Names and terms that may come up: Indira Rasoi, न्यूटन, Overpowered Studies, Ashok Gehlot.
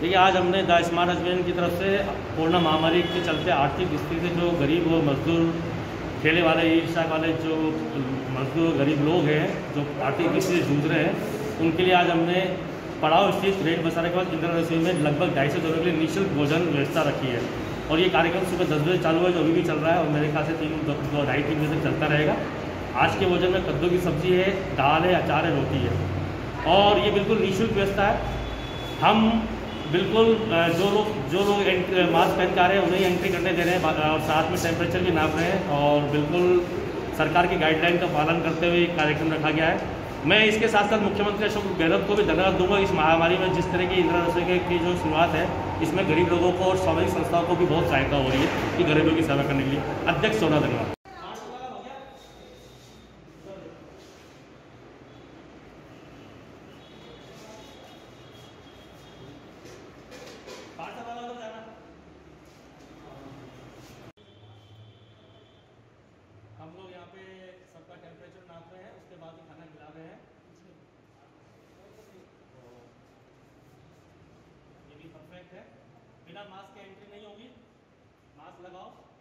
देखिए आज हमने द स्मार्ट हस्बैंड की तरफ से कोरोना महामारी के चलते आर्थिक स्थिति से जो गरीब और मजदूर ठेले वाले ई रिक्शा वाले जो मजदूर गरीब लोग हैं जो आर्थिक स्थिति से जूझ रहे हैं उनके लिए आज हमने पड़ाव स्थित रेट बसारे के बाद इंदिरा रसोई में लगभग 250 लोगों के लिए निःशुल्क भोजन व्यवस्था रखी है और ये कार्यक्रम सुबह 10 बजे चालू है जो अभी भी चल रहा है और मेरे ख्याल से 2-3 बजे तक चलता रहेगा। आज के भोजन में कद्दू की सब्जी है, दाल है, अचार है, रोटी है और ये बिल्कुल निःशुल्क व्यवस्था है। हम बिल्कुल जो लोग मास्क पहन के आ रहे हैं उन्हें एंट्री करने दे रहे हैं और साथ में टेम्परेचर भी नाप रहे हैं और बिल्कुल सरकार की गाइडलाइन का पालन करते हुए कार्यक्रम रखा गया है। मैं इसके साथ साथ मुख्यमंत्री अशोक गहलोत को भी धन्यवाद दूंगा इस महामारी में जिस तरह की इंदिरा रसोई की जो शुरुआत है इसमें गरीब लोगों को और सामाजिक संस्थाओं को भी बहुत सहायता हो रही है कि गरीबों की सेवा करने के लिए। अध्यक्ष सोना धन्यवाद। हम लोग यहाँ पे सबका टेम्परेचर नाप रहे हैं, उसके बाद ही खाना खिला रहे हैं। ये भी परफेक्ट है, बिना मास्क के एंट्री नहीं होगी, मास्क लगाओ।